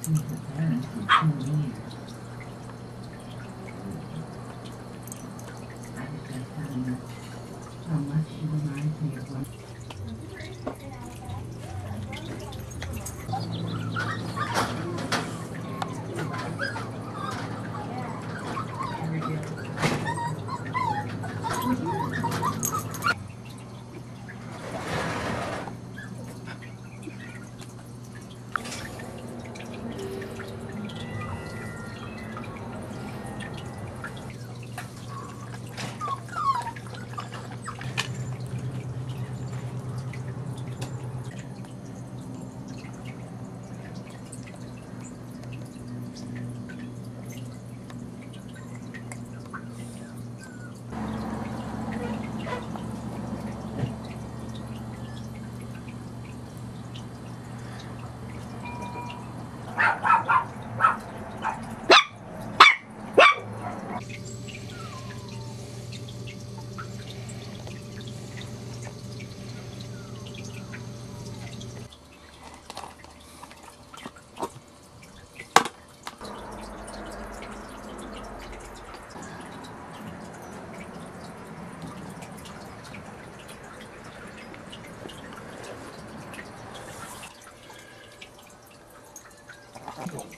think that that would kill me. I was just telling her how much she reminds me of one. Cool.